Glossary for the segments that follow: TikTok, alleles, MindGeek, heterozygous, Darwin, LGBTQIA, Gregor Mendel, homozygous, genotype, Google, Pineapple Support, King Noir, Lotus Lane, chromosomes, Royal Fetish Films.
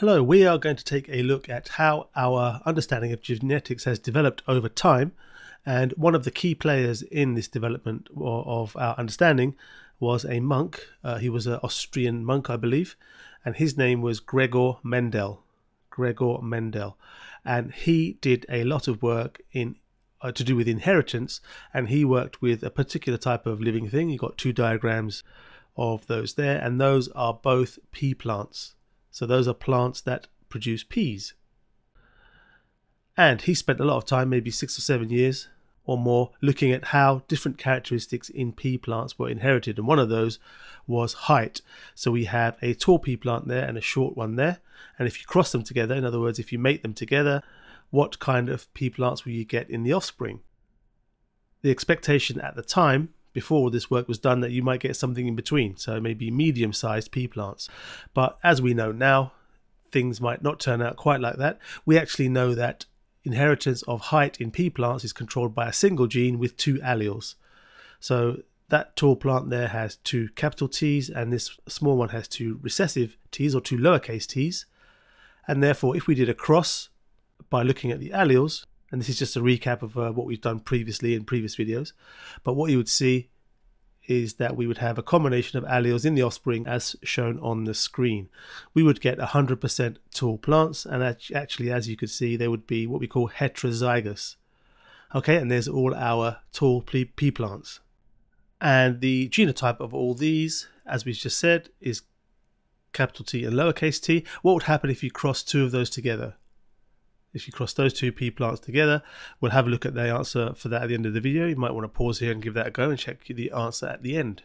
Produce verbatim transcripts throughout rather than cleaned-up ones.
Hello, we are going to take a look at how our understanding of genetics has developed over time, and one of the key players in this development of our understanding was a monk. Uh, he was an Austrian monk, I believe, and his name was Gregor Mendel. Gregor Mendel, and he did a lot of work in uh, to do with inheritance, and he worked with a particular type of living thing. You've got two diagrams of those there, and those are both pea plants. So those are plants that produce peas. And he spent a lot of time, maybe six or seven years or more, looking at how different characteristics in pea plants were inherited. And one of those was height. So we have a tall pea plant there and a short one there. And if you cross them together, in other words, if you mate them together, what kind of pea plants will you get in the offspring? The expectation at the time, before this work was done, that you might get something in between, so maybe medium-sized pea plants. But as we know now, things might not turn out quite like that. We actually know that inheritance of height in pea plants is controlled by a single gene with two alleles. So that tall plant there has two capital T's, and this small one has two recessive T's, or two lowercase t's. And therefore, if we did a cross by looking at the alleles, and this is just a recap of uh, what we've done previously in previous videos, but what you would see is that we would have a combination of alleles in the offspring as shown on the screen. We would get one hundred percent tall plants, and actually, as you could see, they would be what we call heterozygous. Okay, and there's all our tall pea plants. And the genotype of all these, as we just said, is capital T and lowercase t. What would happen if you cross two of those together? If you cross those two pea plants together, we'll have a look at the answer for that at the end of the video. You might want to pause here and give that a go and check the answer at the end.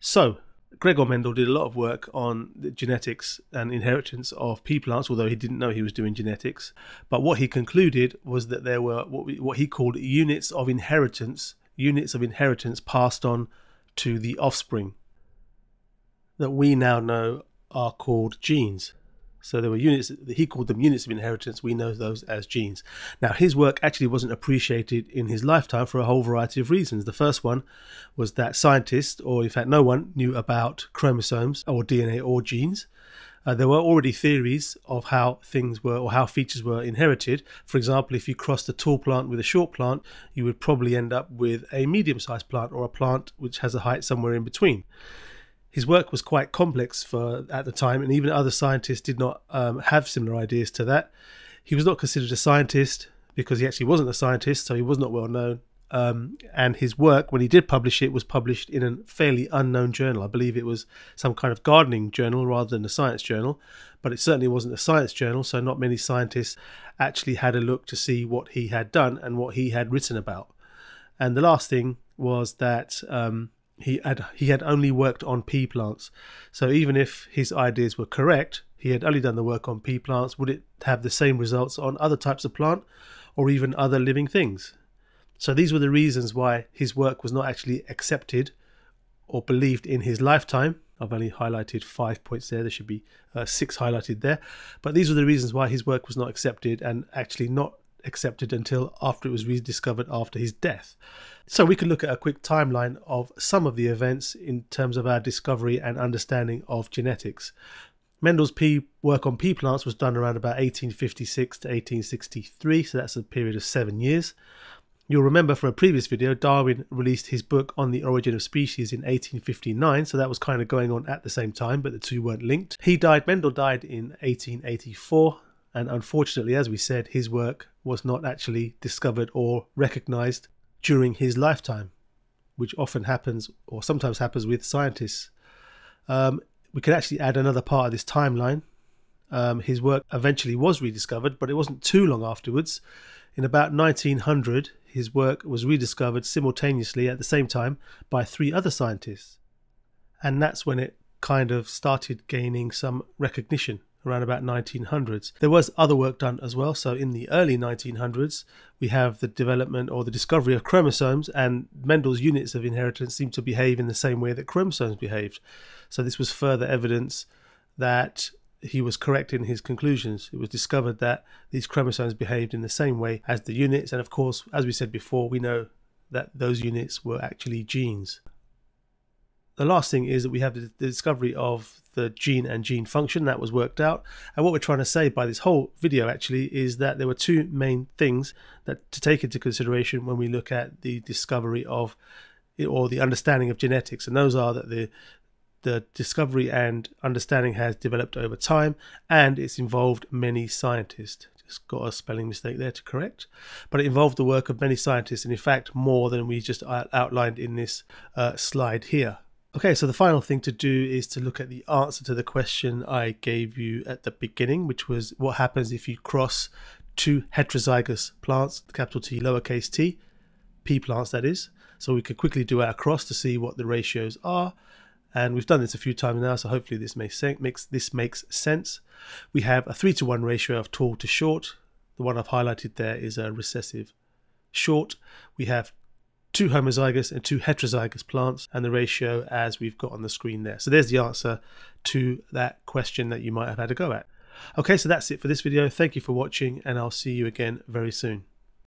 So, Gregor Mendel did a lot of work on the genetics and inheritance of pea plants, although he didn't know he was doing genetics. But what he concluded was that there were what, we, what he called units of inheritance, units of inheritance passed on to the offspring, that we now know are called genes. So there were units, he called them units of inheritance, we know those as genes. Now his work actually wasn't appreciated in his lifetime for a whole variety of reasons. The first one was that scientists, or in fact no one, knew about chromosomes or D N A or genes. Uh, there were already theories of how things were, or how features were inherited. For example, if you crossed a tall plant with a short plant, you would probably end up with a medium-sized plant, or a plant which has a height somewhere in between. His work was quite complex for at the time, and even other scientists did not um, have similar ideas to that. He was not considered a scientist because he actually wasn't a scientist, so he was not well known. Um, and his work, when he did publish it, was published in a fairly unknown journal. I believe it was some kind of gardening journal rather than a science journal, but it certainly wasn't a science journal, so not many scientists actually had a look to see what he had done and what he had written about. And the last thing was that... Um, He had, he had only worked on pea plants. So even if his ideas were correct, he had only done the work on pea plants. Would it have the same results on other types of plant or even other living things? So these were the reasons why his work was not actually accepted or believed in his lifetime. I've only highlighted five points there. There should be uh, six highlighted there. But these were the reasons why his work was not accepted, and actually not accepted until after it was rediscovered after his death. So we can look at a quick timeline of some of the events in terms of our discovery and understanding of genetics. Mendel's pea work on pea plants was done around about eighteen fifty-six to eighteen sixty-three, so that's a period of seven years. You'll remember from a previous video, Darwin released his book on the origin of species in eighteen fifty-nine, so that was kind of going on at the same time, but the two weren't linked. He died, Mendel died in eighteen eighty-four, and unfortunately, as we said, his work was not actually discovered or recognized during his lifetime, which often happens, or sometimes happens with scientists. Um, we can actually add another part of this timeline. Um, his work eventually was rediscovered, but it wasn't too long afterwards. In about nineteen hundred, his work was rediscovered simultaneously at the same time by three other scientists. And that's when it kind of started gaining some recognition. Around about nineteen hundreds. There was other work done as well, so in the early nineteen hundreds we have the development or the discovery of chromosomes, and Mendel's units of inheritance seem to behave in the same way that chromosomes behaved. So this was further evidence that he was correct in his conclusions. It was discovered that these chromosomes behaved in the same way as the units, and of course, as we said before, we know that those units were actually genes. the last thing is that we have the, the discovery of the gene and gene function that was worked out. And what we're trying to say by this whole video actually is that there were two main things that to take into consideration when we look at the discovery of or the understanding of genetics, and those are that the the discovery and understanding has developed over time, and it's involved many scientists. Just got a spelling mistake there to correct, but it involved the work of many scientists, and in fact more than we just outlined in this uh, slide here. Okay, so the final thing to do is to look at the answer to the question I gave you at the beginning, which was what happens if you cross two heterozygous plants, capital T, lowercase t, pea plants that is. So we could quickly do our cross to see what the ratios are. And we've done this a few times now, so hopefully this makes sense. This makes sense. We have a three to one ratio of tall to short. The one I've highlighted there is a recessive short. We have two homozygous and two heterozygous plants, and the ratio as we've got on the screen there. So there's the answer to that question that you might have had a go at. Okay, so that's it for this video. Thank you for watching, and I'll see you again very soon.